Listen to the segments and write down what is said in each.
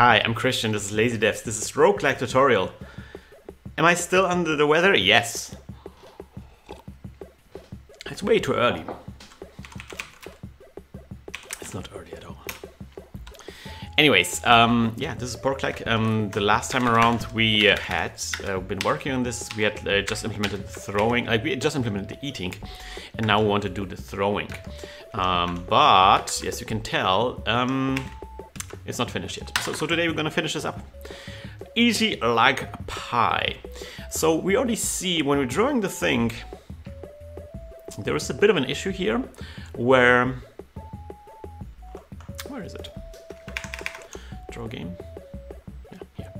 Hi, I'm Christian, this is Lazy Devs, this is Rogue-like Tutorial. Am I still under the weather? Yes. It's way too early. It's not early at all. Anyways, yeah, this is Pork Like. The last time around we had been working on this. We had just implemented the throwing, like we had just implemented the eating, and now we want to do the throwing. But as you can tell, it's not finished yet. So today we're gonna finish this up. Easy like pie. So we already see when we're drawing the thing, there is a bit of an issue here where is it? Draw game. Yeah, here.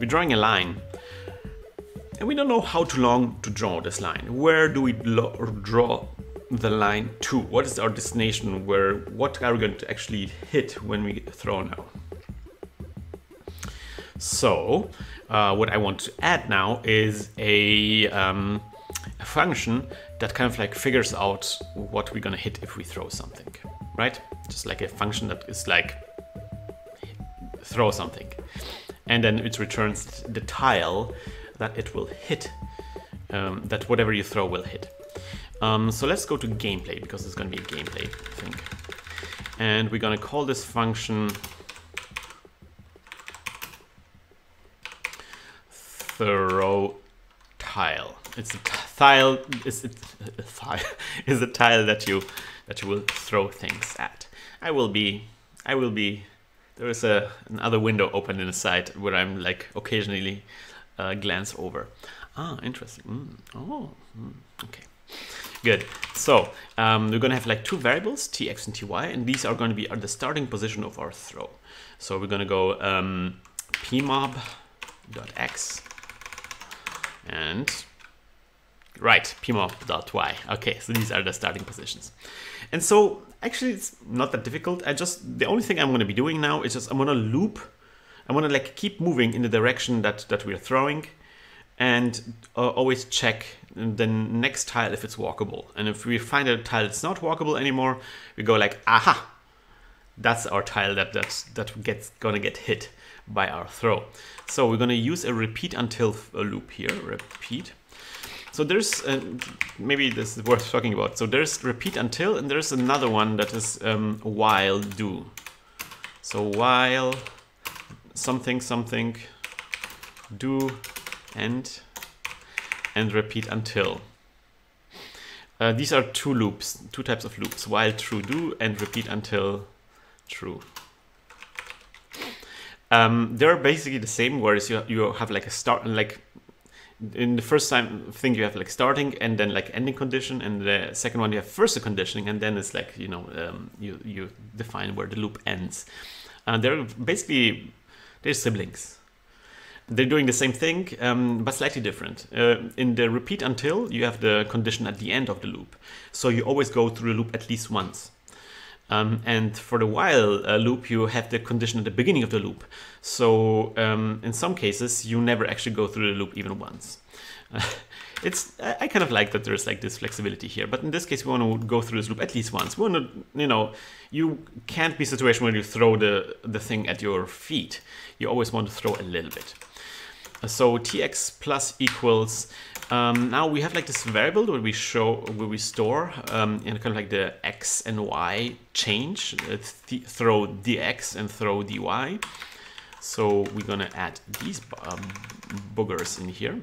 We're drawing a line. And we don't know how too long to draw this line. Where do we draw the line to? What is our destination? Where? What are we going to actually hit when we throw now? So, what I want to add now is a function that kind of like figures out what we're gonna hit if we throw something, right? Just like a function that is like throw something, and then it returns the tile that it will hit, that whatever you throw will hit. So let's go to gameplay, because it's gonna be a gameplay thing, and we're gonna call this function throw tile. It's a tile. Is a tile that you will throw things at. I will be. There is another window open in the side where I'm like occasionally glance over. Ah, interesting. Okay, good. So we're gonna have like two variables, tx and ty, and these are gonna be the starting position of our throw. So we're gonna go pmob.x. And right, pmob.y. Okay, so these are the starting positions. And so actually it's not that difficult. The only thing I'm going to be doing now is just I'm going to loop. I'm going to like keep moving in the direction that we're throwing, and always check the next tile if it's walkable. And if we find a tile that's not walkable anymore, we go like, aha, that's our tile that's gonna get hit by our throw. So we're gonna use a repeat until loop here. Repeat. So there's maybe this is worth talking about. So there's repeat until, and there's another one that is while do. So while something do and repeat until. These are two loops, two types of loops: while true do and repeat until true. They're basically the same, whereas you have like a start, like in the first thing you have like starting and then like ending condition, and the second one you have first conditioning, and then it's like, you know, you define where the loop ends. They're siblings. They're doing the same thing, but slightly different. In the repeat until, you have the condition at the end of the loop, so you always go through the loop at least once. And for the while loop, you have the condition at the beginning of the loop. So in some cases, you never actually go through the loop even once. I kind of like that there's like this flexibility here, but in this case, we want to go through this loop at least once. We want to, you know, you can't be a situation where you throw the thing at your feet. You always want to throw a little bit. So tx plus equals. Now we have like this variable where we store in kind of like the x and y change. Throw dx and throw dy. So we're gonna add these boogers in here,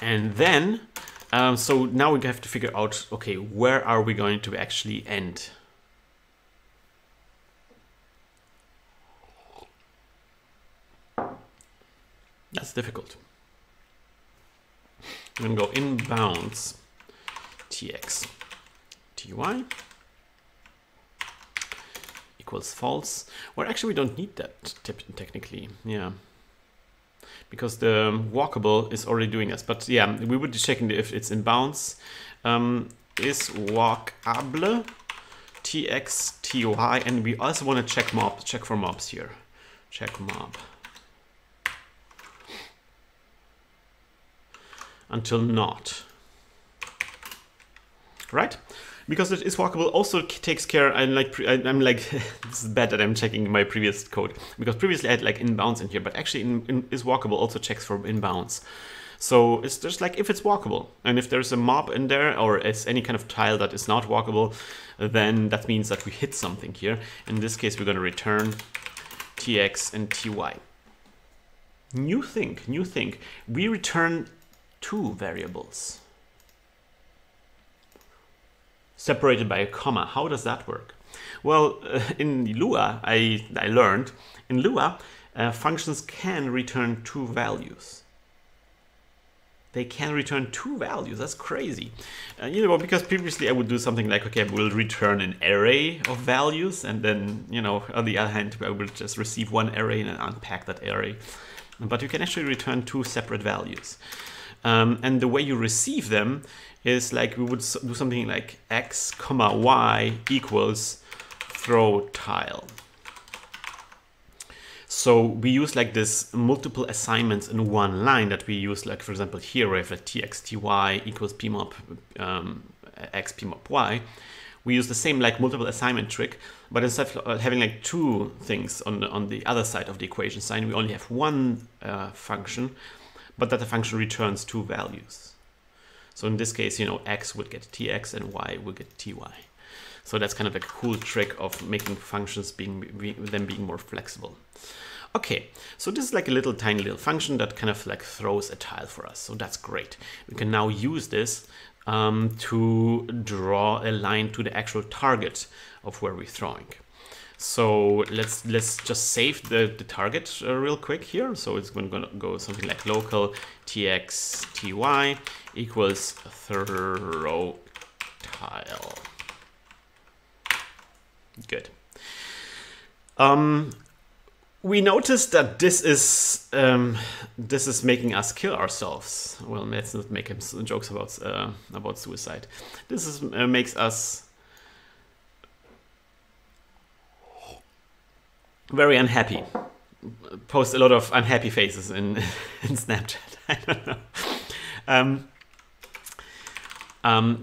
and then so now we have to figure out, okay, where are we going to actually end? That's difficult. I'm going to go inbounds tx ty equals false. Well, actually, we don't need that technically, yeah, because the walkable is already doing this. But yeah, we would be checking if it's inbounds. Is walkable tx ty, and we also want to check mob. Check for mobs here. Check mob. Until not. right? Because it is walkable also takes care, I'm like, this is bad that I'm checking my previous code, because previously I had like inbounds in here, but actually is walkable also checks for inbounds. So it's just like if it's walkable, and if there's a mob in there or it's any kind of tile that is not walkable, then that means that we hit something here. In this case, we're going to return tx and ty. New thing, new thing. We return two variables separated by a comma. How does that work? Well, in Lua, I learned, in Lua, functions can return two values. They can return two values. That's crazy. You know, because previously I would do something like, okay, we'll return an array of values, and then, you know, on the other hand, I will just receive one array and unpack that array. But you can actually return two separate values. And the way you receive them is like we would do something like x comma y equals throw tile. So we use like this multiple assignments in one line that we use, like for example here we have a txty equals pmop x pmop y. We use the same like multiple assignment trick, but instead of having like two things on the other side of the equation sign, we only have one function, but that the function returns two values. So in this case, you know, x would get tx and y would get ty. So that's kind of a cool trick of making functions being more flexible. Okay, so this is like a little tiny little function that kind of like throws a tile for us. So that's great. We can now use this to draw a line to the actual target of where we're throwing. So let's just save the target real quick here. So it's going to go something like local txty equals throw tile. Good. We noticed that this is making us kill ourselves. Well, let's not make jokes about suicide. This is makes us very unhappy. Post a lot of unhappy faces in Snapchat. I don't know.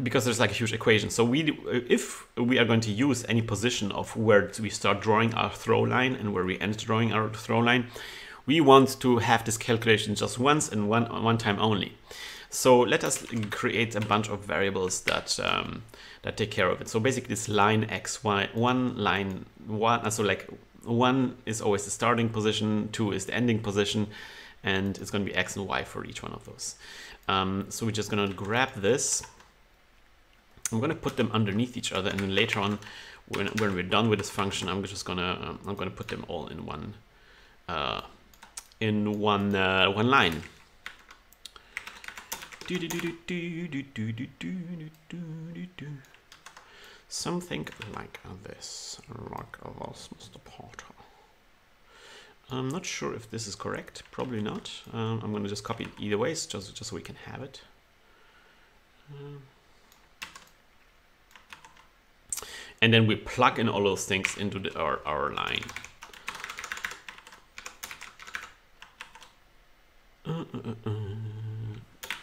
Because there's like a huge equation. So if we are going to use any position of where we start drawing our throw line and where we end drawing our throw line, we want to have this calculation just once and one time only. So let us create a bunch of variables that that take care of it. So basically, this line x, y, one line one. So like one is always the starting position, two is the ending position, and it's going to be x and y for each one of those. So we're just going to grab this. I'm going to put them underneath each other, and then later on, when we're done with this function, I'm just going to put them all in one line. Something like this. Rock of us, Mr. Porter. I'm not sure if this is correct. Probably not. I'm going to just copy it either way, just so we can have it. And then we plug in all those things into our line.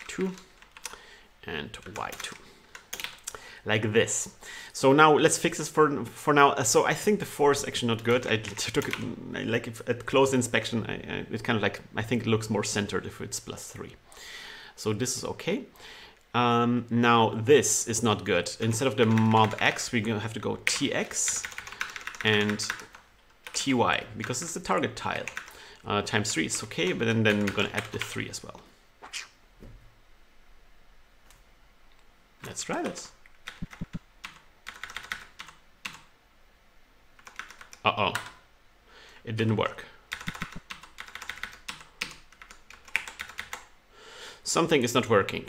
Two and Y2, like this. So now let's fix this for now. So I think the 4 is actually not good. I took it, like if at close inspection, it kind of like, I think it looks more centered if it's +3. So this is okay. Now this is not good. Instead of the mob x, we're gonna have to go tx and ty, because it's the target tile. Times 3 is okay, but then we're gonna add the 3 as well. Let's try this. Uh-oh, it didn't work. Something is not working.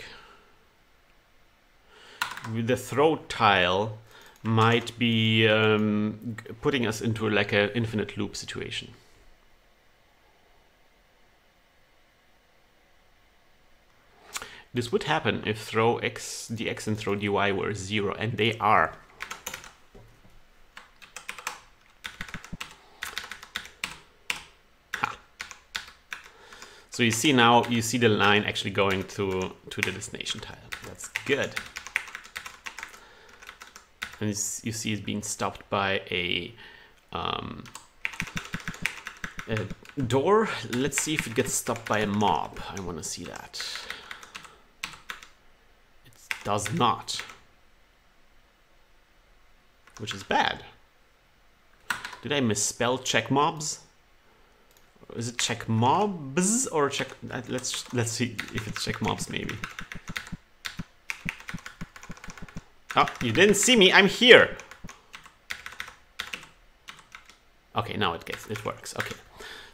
The throw tile might be putting us into like an infinite loop situation. This would happen if throw x, dx and throw dy were 0, and they are. Ha. So you see now, you see the line actually going to the destination tile. That's good. and you see it's being stopped by a door. Let's see if it gets stopped by a mob. I want to see that. It does not, which is bad. Did I misspell check mobs? Is it check mobs or check? Let's see if it's check mobs maybe. Oh, you didn't see me. I'm here. Okay, now it works. Okay,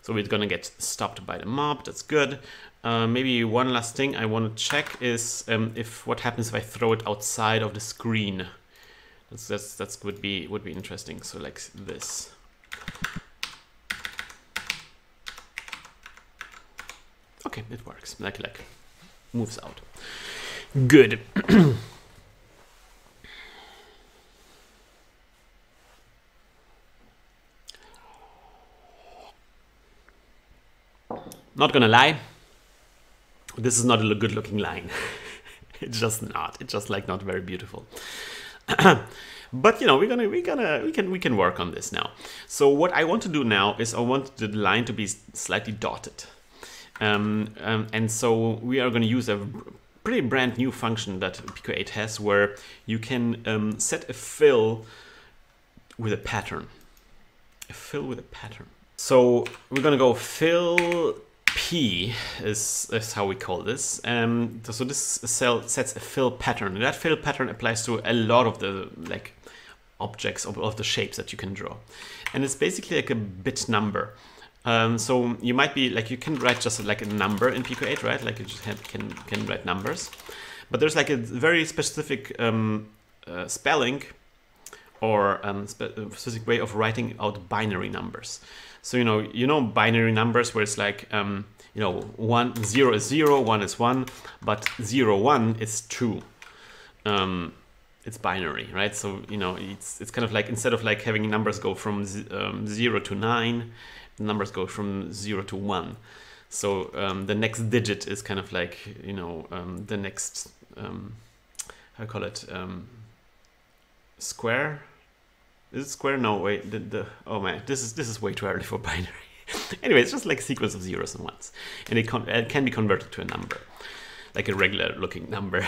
so we're gonna get stopped by the mob. That's good. Maybe one last thing I want to check is if what happens if I throw it outside of the screen. That's would be interesting. So like this. Okay, it works. Like moves out. Good. Not gonna lie, this is not a good looking line. It's just not. It's just like not very beautiful. But you know, we can work on this now. So what I want to do now is I want the line to be slightly dotted. And so we are gonna use a pretty brand new function that PICO-8 has where you can set a fill with a pattern. A fill with a pattern. So we're gonna go fill P is how we call this. So this cell sets a fill pattern. That fill pattern applies to a lot of the like objects of the shapes that you can draw, and it's basically like a bit number. So you might be like, you can write just like a number in PICO-8, right? Like you just can write numbers, but there's like a very specific spelling or specific way of writing out binary numbers. So you know binary numbers where it's like, you know, 1 0 is 0 1 is 1, but 0 1 is 2. It's binary, right? So you know it's kind of like, instead of like having numbers go from 0 to 9, numbers go from 0 to 1. So the next digit is kind of like, you know, the next how do you call it, square. Is it square? No, wait, oh man, this is way too early for binary. Anyway, it's just like a sequence of zeros and ones, and it can be converted to a number, like a regular looking number.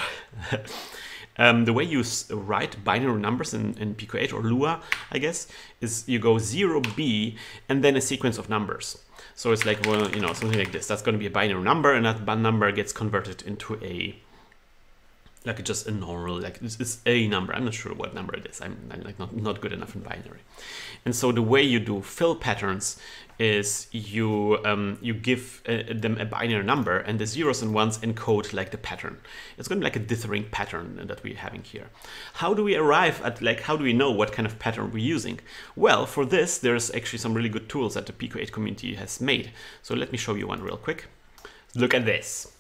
The way you write binary numbers in PICO-8 or Lua, I guess, is you go 0B and then a sequence of numbers. So it's like, well, you know, something like this. That's going to be a binary number, and that number gets converted into a, like just a normal, like it's a number. I'm not sure what number it is. I'm like not good enough in binary. And so the way you do fill patterns is you you give them a binary number, and the zeros and ones encode like the pattern. It's going to be like a dithering pattern that we're having here. How do we arrive at, like, how do we know what kind of pattern we're using? Well, for this, there's actually some really good tools that the PICO-8 community has made. So let me show you one real quick. Look at this.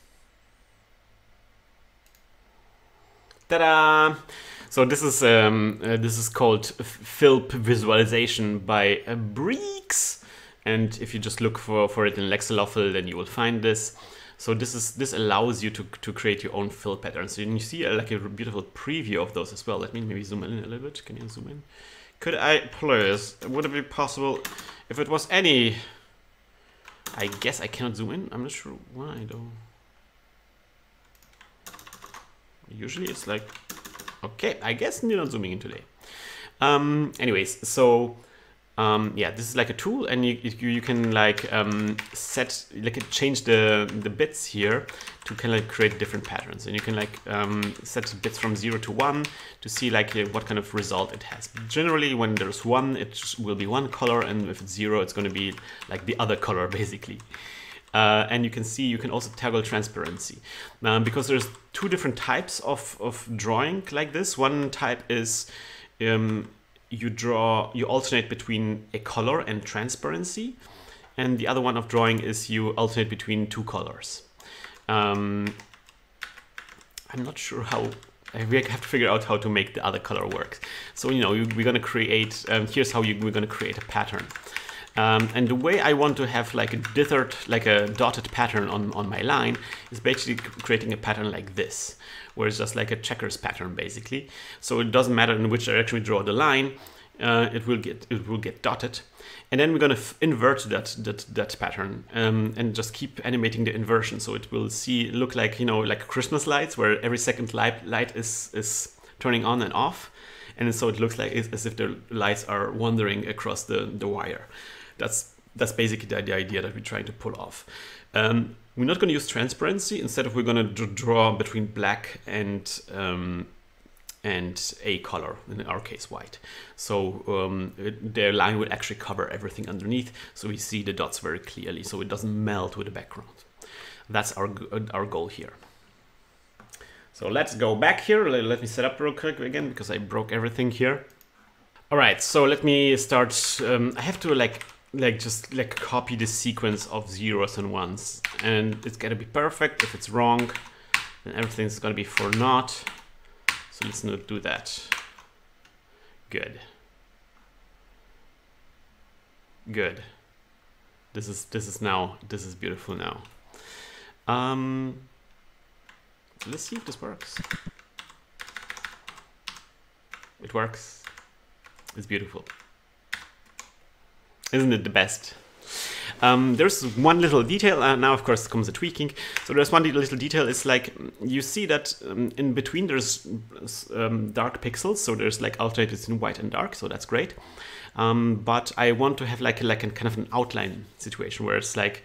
Ta-da! So this is called Filp Visualization by Brix, and if you just look for it in Lex Loffle, then you will find this. So this allows you to create your own fill patterns. So you see like a beautiful preview of those as well. Let me maybe zoom in a little bit. Can you zoom in? Could I please? Would it be possible if it was any? I guess I cannot zoom in. I'm not sure why though. Usually it's like, okay, I guess you're not zooming in today. Anyways, so yeah, this is like a tool, and you can like set, like change the bits here to kind of like create different patterns, and you can like set bits from 0 to 1 to see like what kind of result it has. Generally, when there's 1, it will be one color, and if it's 0, it's going to be like the other color basically. And you can see, you can also toggle transparency because there's two different types of drawing like this. One type is you alternate between a color and transparency, and the other one of drawing is you alternate between two colors. I'm not sure how. We have to figure out how to make the other color work. So you know we're gonna create. Here's how we're gonna create a pattern. And the way I want to have like a dotted pattern on my line is basically creating a pattern like this, where it's just like a checkers pattern basically. So it doesn't matter in which direction we draw the line, it will get dotted. And then we're going to invert that pattern and just keep animating the inversion, so it will look like, you know, like Christmas lights, where every second light is turning on and off, and so it looks like it's as if the lights are wandering across the wire. That's basically the idea that we're trying to pull off. We're not going to use transparency. Instead, we're going to draw between black and a color, in our case white. So their line will actually cover everything underneath, so we see the dots very clearly, so it doesn't melt with the background. That's our goal here. So let's go back here. Let me set up real quick again, because I broke everything here. All right, so let me start. I have to just copy the sequence of zeros and ones, and it's gotta be perfect. If it's wrong, then everything's gonna be for naught. So let's not do that. Good. Good. This is beautiful now. Let's see if this works. It works. It's beautiful. Isn't it the best? There's one little detail, and now of course comes the tweaking. So there's one little detail. It's like you see that in between there's dark pixels, so there's like alternate between white and dark, so that's great. But I want to have like a kind of an outline situation where it's like,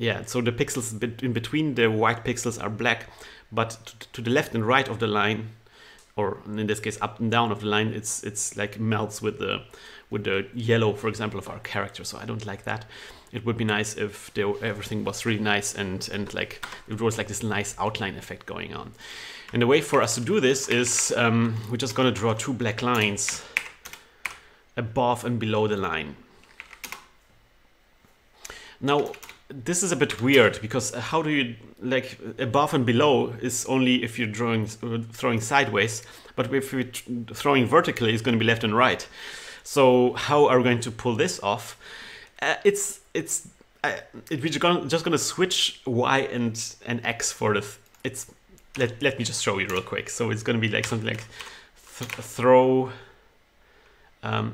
yeah, so the pixels in between the white pixels are black, but to the left and right of the line, or in this case up and down of the line, it's like melts with the yellow, for example, of our character. So I don't like that. It would be nice if everything was really nice and like it was like this nice outline effect going on. And the way for us to do this is we're just gonna draw two black lines above and below the line. Now, this is a bit weird, because how do you, like, above and below is only if you're throwing sideways, but if you're throwing vertically, it's going to be left and right. So how are we going to pull this off? We're just going to switch Y and X for the... Let me just show you real quick. So it's going to be like something like throw... let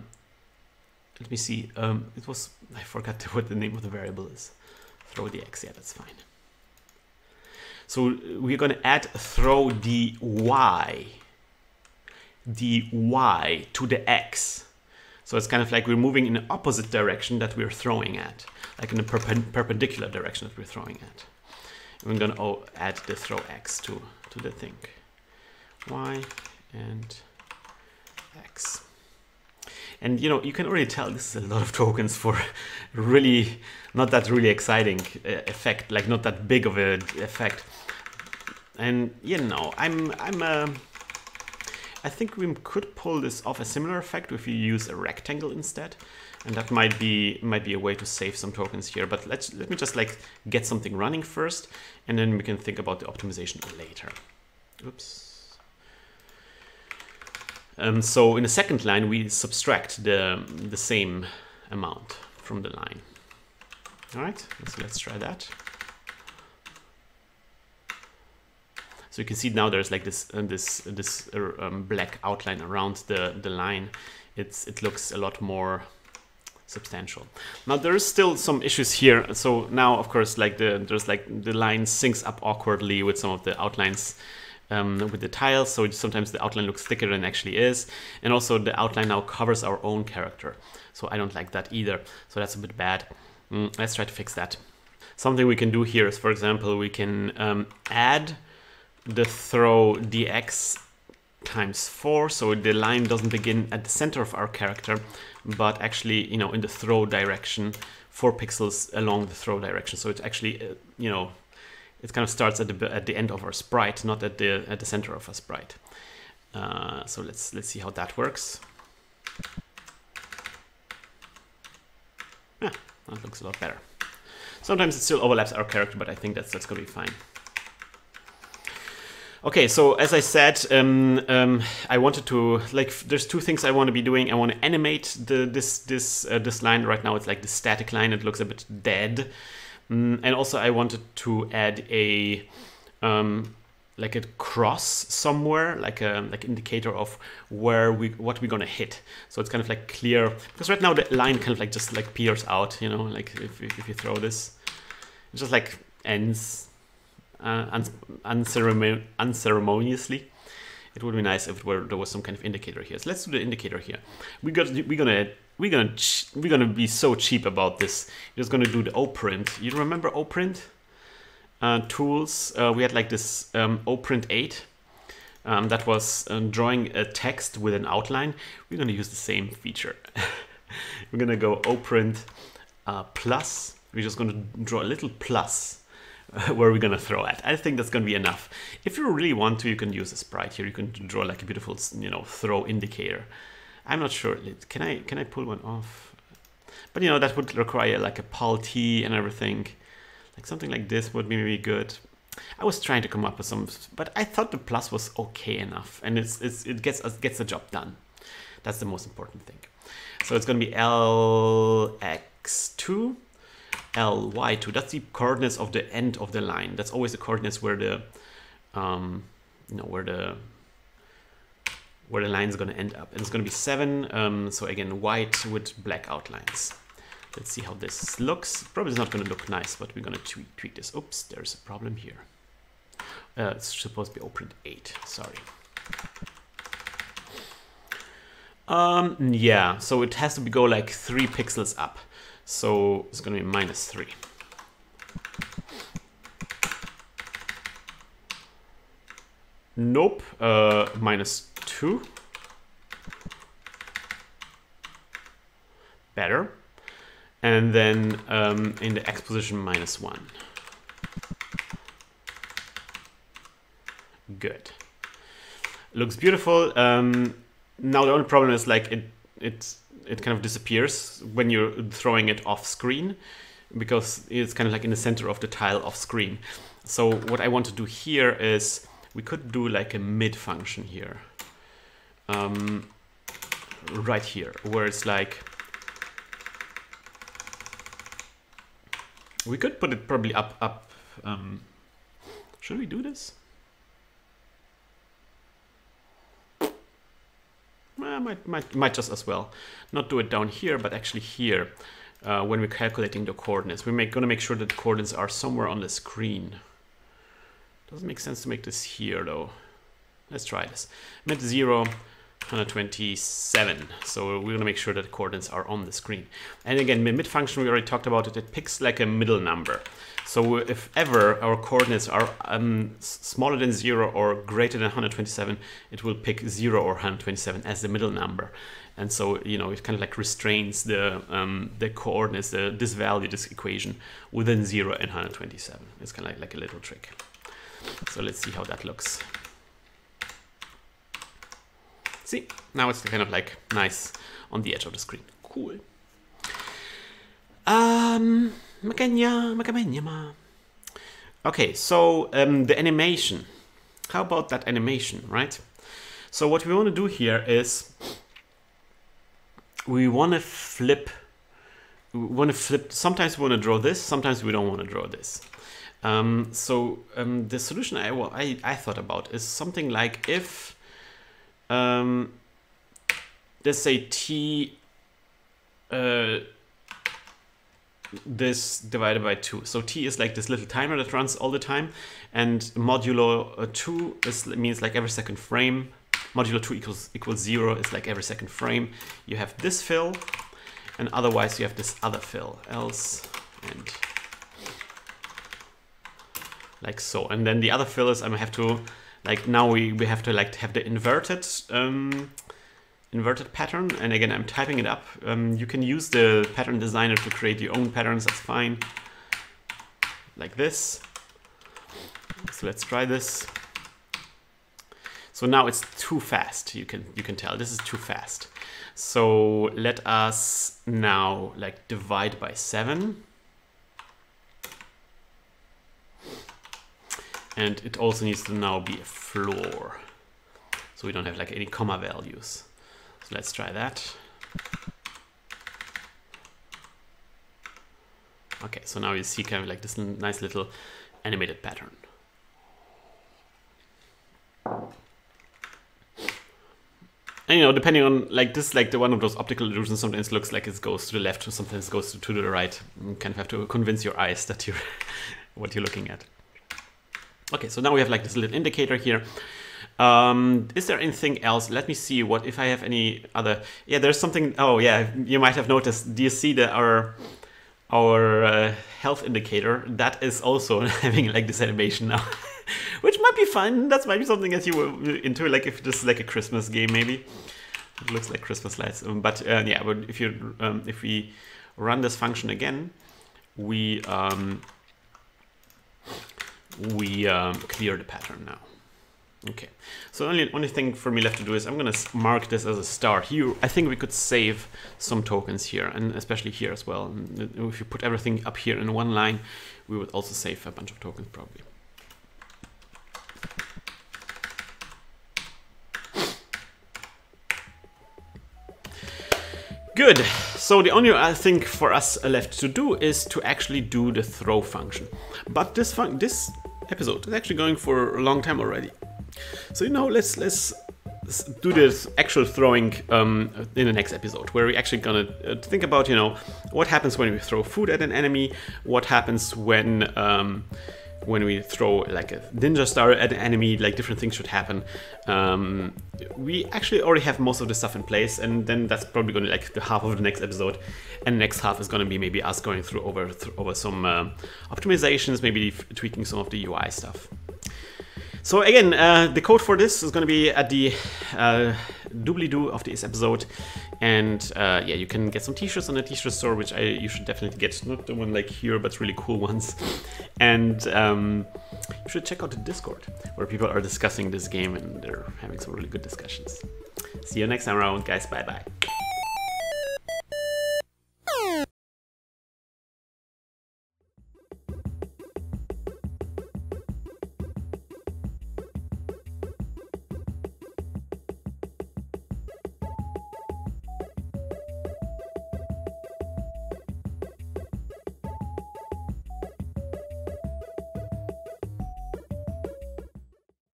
me see. It was... I forgot what the name of the variable is. Throw the X, yeah, that's fine. So we're gonna add throw the Y to the X. So it's kind of like we're moving in the opposite direction that we're throwing at, like in the perpendicular direction that we're throwing at. And we're gonna add the throw X to the thing. Y and X. And you know, you can already tell this is a lot of tokens for really not that really exciting effect, like not that big of an effect. And you know, I think we could pull this off a similar effect if you use a rectangle instead, and that might be a way to save some tokens here. But let me just like get something running first, and then we can think about the optimization later. Oops. So in the second line, we subtract the same amount from the line. All right, so let's try that. So you can see now there's like this black outline around the line. It looks a lot more substantial. Now there is still some issues here. So now of course like the line syncs up awkwardly with some of the outlines. With the tiles, so sometimes the outline looks thicker than it actually is, and also the outline now covers our own character, so I don't like that either, so that's a bit bad. Let's try to fix that. Something we can do here is, for example, we can add the throw dx times 4, so the line doesn't begin at the center of our character, but actually, you know, in the throw direction, 4 pixels along the throw direction, so it's actually, you know, it kind of starts at the end of our sprite, not at the center of our sprite. So let's see how that works. Yeah, that looks a lot better. Sometimes it still overlaps our character, but I think that's gonna be fine. Okay, so as I said, I wanted to, like, there's two things I want to be doing. I want to animate this line. Right now it's like the static line. It looks a bit dead. And also I wanted to add a like a cross somewhere, like a indicator of where what we're gonna hit. So it's kind of like clear, because right now the line kind of like just like peers out, you know, like if you throw this, it just like ends unceremoniously. It would be nice if there was some kind of indicator here. So let's do the indicator here. We're gonna be so cheap about this. We're just gonna do the oprint. You remember oprint? Tools, we had like this oprint8 that was drawing a text with an outline. We're going to use the same feature. We're going to go oprint plus. We're just going to draw a little plus where we're going to throw at. I think that's going to be enough. If you really want to, you can use a sprite here. You can draw like a beautiful, you know, throw indicator. I'm not sure. Can I pull one off? But you know, that would require like a pal t and everything. Like something like this would be really good. I was trying to come up with some, but I thought the plus was okay enough, and it gets the job done. That's the most important thing. So it's going to be lx2, ly2. That's the coordinates of the end of the line. That's always the coordinates where the, you know, where the line is going to end up. And it's going to be 7. So again, white with black outlines. Let's see how this looks. Probably it's not going to look nice, but we're going to tweak this. Oops, there's a problem here. It's supposed to be oprint8, sorry. Yeah, so it has to go like 3 pixels up. So it's going to be -3. Nope, -2. Better. And then in the X position, -1. Good. Looks beautiful. Now the only problem is like it kind of disappears when you're throwing it off screen, because it's kind of like in the center of the tile off screen. So what I want to do here is we could do like a mid function here. Right here, where it's like, we could put it probably up. Should we do this? Well, might just as well not do it down here, but actually here when we're calculating the coordinates, we're gonna make sure that the coordinates are somewhere on the screen. Doesn't make sense to make this here though. Let's try this. Mid 0. 127. So we're gonna make sure that the coordinates are on the screen. And again, mid function, we already talked about it. It picks like a middle number. So if ever our coordinates are smaller than 0 or greater than 127, it will pick 0 or 127 as the middle number. And so, you know, it kind of like restrains the coordinates, this value, this equation within 0 and 127. It's kind of like a little trick. So let's see how that looks. See, now it's kind of like nice on the edge of the screen. Cool. Okay, so the animation. How about that animation, right? So what we want to do here is we want to flip. Sometimes we want to draw this. Sometimes we don't want to draw this. The solution I thought about is something like if. Let's say t this divided by 2. So t is like this little timer that runs all the time, and modulo 2 means like every second frame. Modulo 2 equals 0 is like every second frame. You have this fill, and otherwise you have this other fill, else and like so. And then the other fill is I have to. Like now we have to like have the inverted pattern, and again I'm typing it up. You can use the pattern designer to create your own patterns, that's fine. Like this. So let's try this. So now it's too fast, you can tell. This is too fast. So let us now like divide by 7. And it also needs to now be a floor, so we don't have like any comma values. So let's try that. Okay, so now you see kind of like this nice little animated pattern. And, you know, depending on like this, like the one of those optical illusions, sometimes looks like it goes to the left, or sometimes it goes to the right. You kind of have to convince your eyes that you're what you're looking at. Okay, so now we have like this little indicator here. Is there anything else? Let me see what if I have any other. Yeah, there's something. Oh yeah, you might have noticed. Do you see that our health indicator that is also having like this animation now, which might be fun. That might be something that you were into, like if this is like a Christmas game, maybe it looks like Christmas lights. Yeah, but if you if we run this function again, we clear the pattern now. Okay, so only thing for me left to do is I'm gonna mark this as a star here. I think we could save some tokens here, and especially here as well. And if you put everything up here in one line, we would also save a bunch of tokens probably. Good, so the only thing for us left to do is to actually do the throw function. But this episode is actually going for a long time already. So, you know, let's do this actual throwing in the next episode, where we're actually gonna think about, you know, what happens when we throw food at an enemy, what happens when we throw like a ninja star at an enemy, like different things should happen. We actually already have most of the stuff in place, and then that's probably gonna be like the half of the next episode, and the next half is gonna be maybe us going through over some optimizations, maybe tweaking some of the UI stuff. So again, the code for this is going to be at the doobly-doo of this episode, and yeah, you can get some t-shirts on the t-shirt store, which you should definitely get, not the one like here, but really cool ones. And you should check out the Discord, where people are discussing this game and they're having some really good discussions. See you next time around, guys. Bye bye.